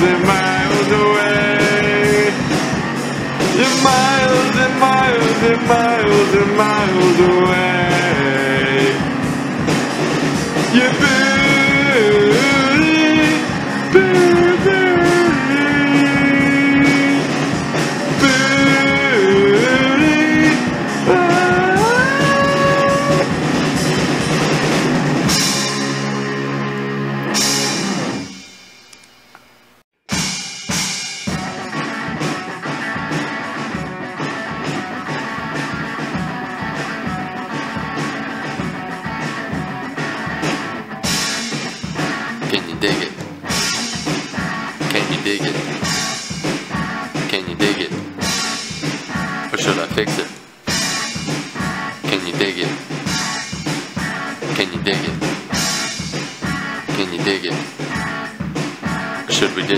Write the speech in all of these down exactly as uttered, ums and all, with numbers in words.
miles and miles away. You're miles and miles and miles and miles away. Your beauty, beauty, beauty. Can you dig it? Can you dig it? Can you dig it? Or should I fix it? Can you dig it? Can you dig it? Can you dig it? Or should we ditch it?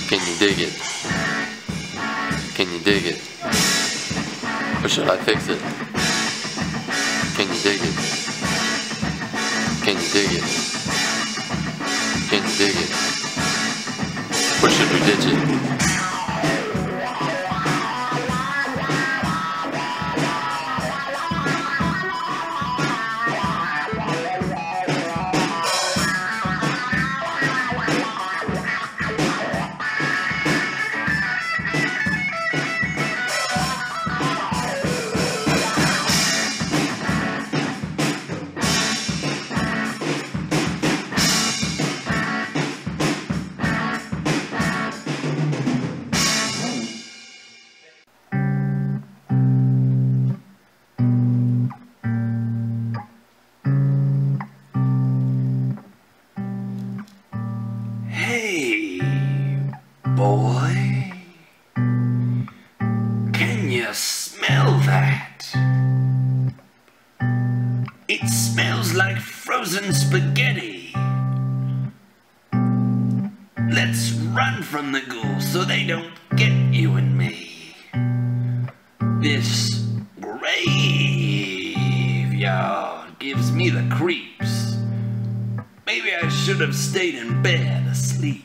Can you dig it? Can you dig it? Can you dig it? Or should I fix it? Can you dig it? Can you dig it? Can you dig it? Or should we ditch it? Boy, can you smell that? It smells like frozen spaghetti. Let's run from the ghouls so they don't get you and me. This graveyard gives me the creeps. Maybe I should have stayed in bed asleep.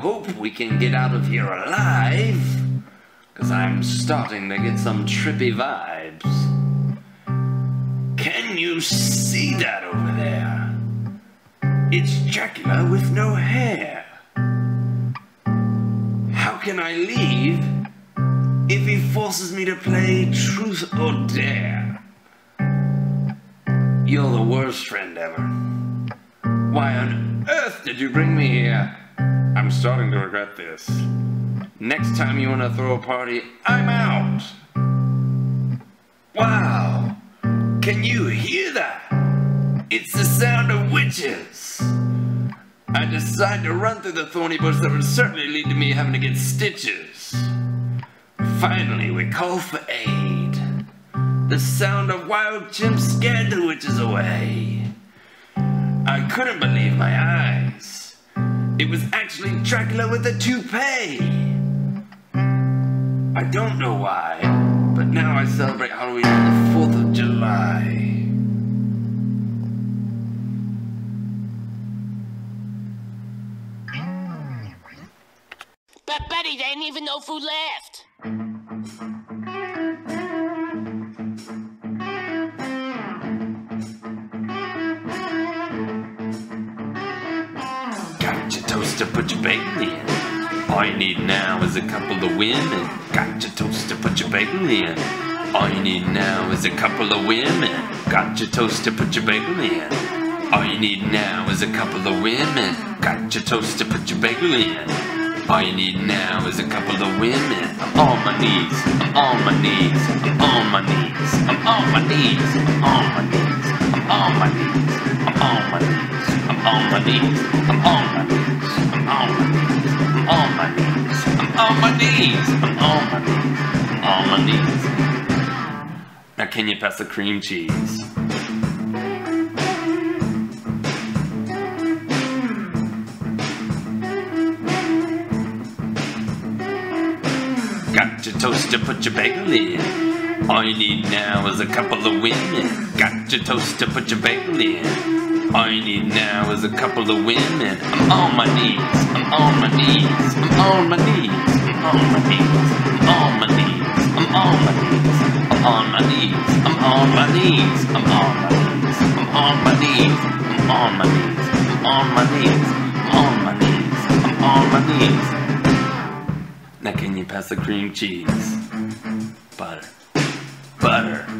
Hope we can get out of here alive, 'cause I'm starting to get some trippy vibes. Can you see that over there? It's Dracula with no hair. How can I leave if he forces me to play truth or dare? You're the worst friend ever. Why on earth did you bring me here? I'm starting to regret this. Next time you want to throw a party, I'm out! Wow! Can you hear that? It's the sound of witches! I decide to run through the thorny bush that would certainly lead to me having to get stitches. Finally, we call for aid. The sound of wild chimps scared the witches away. I couldn't believe my eyes. It was actually Dracula with a toupee! I don't know why, but now I celebrate Halloween on the fourth of July. But Betty, they didn't even know who left! To put your bacon in. All you need now is a couple of women. Got your toast to put your bacon in. All you need now is a couple of women. Got your toast to put your bacon in. All you need now is a couple of women. Got your toast to put your bacon in. All you need now is a couple of women. I'm on my knees. I'm on my knees. I'm on my knees. I'm on my knees. I'm on my knees. I'm on my knees. I'm on my knees. I'm on my knees. I'm on my knees. I'm on my knees, I'm on my knees, I'm on my knees, I'm on my knees, I'm on my knees. Kenya pasta cream cheese. Got your toaster, put your bagel in. All you need now is a couple of women. Got your toaster, put your bagel in. All you need now is a couple of women. I'm on my knees, I'm on my knees, I'm on my knees, I'm on my knees, I'm on my knees, I'm on my knees, I'm on my knees, I'm on my knees, I'm on my knees, I'm on my knees, I'm on my knees, I'm on my knees, I'm on my knees, I'm on my knees. Now can you pass the cream cheese? Butter. Butter.